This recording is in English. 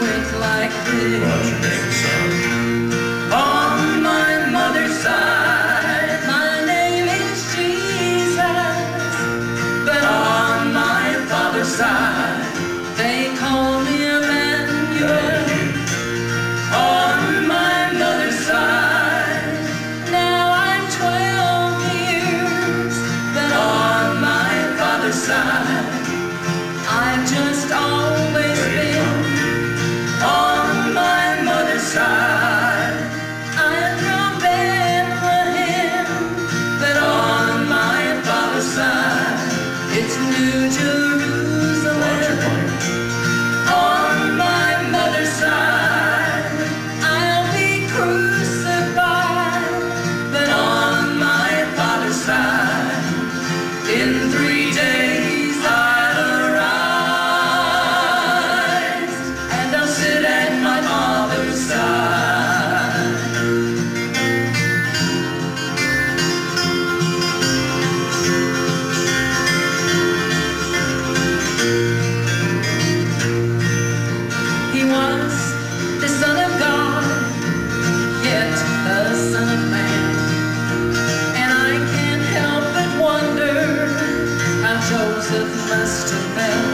With like this. On my mother's side, my name is Jesus, but on my father's side, they call me Emmanuel. On my mother's side, now I'm 12 years, but on my father's side, I've just always been. On my mother's side, I am from Bethlehem, but on my father's side, it's New Jerusalem. On my mother's side, I'll be crucified, but on my father's side, in 3 days. Joseph must have been.